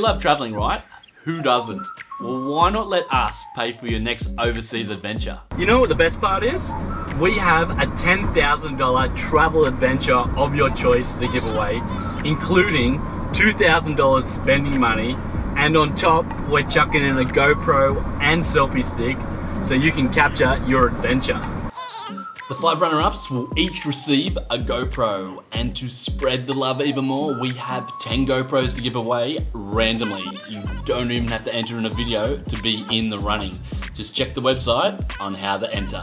love traveling, right? Who doesn't? Well, why not let us pay for your next overseas adventure? You know what the best part is? We have a $10,000 travel adventure of your choice to give away, including $2,000 spending money, and on top, we're chucking in a GoPro and selfie stick so you can capture your adventure. The 5 runner-ups will each receive a GoPro, and to spread the love even more, we have 10 GoPros to give away randomly. You don't even have to enter in a video to be in the running. Just check the website on how to enter.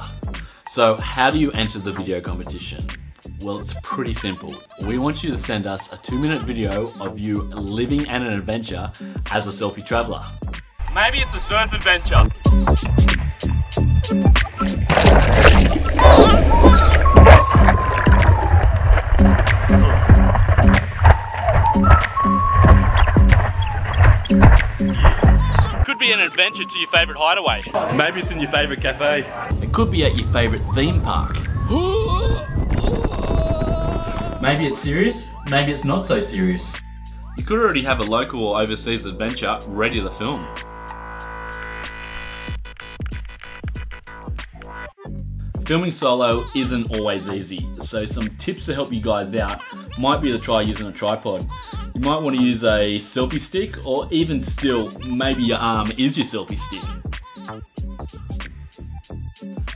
So how do you enter the video competition? Well, it's pretty simple. We want you to send us a 2-minute video of you living an adventure as a selfie traveler. Maybe it's a surf adventure. Could be an adventure to your favourite hideaway. Maybe it's in your favourite cafe. It could be at your favourite theme park. Maybe it's serious, maybe it's not so serious. You could already have a local or overseas adventure ready to film. Filming solo isn't always easy, so some tips to help you guys out might be to try using a tripod. You might want to use a selfie stick, or even still, maybe your arm is your selfie stick.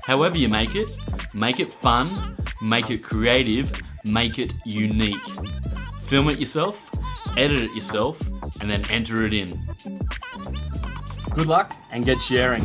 However you make it fun, make it creative, make it unique. Film it yourself, edit it yourself, and then enter it in. Good luck and get sharing.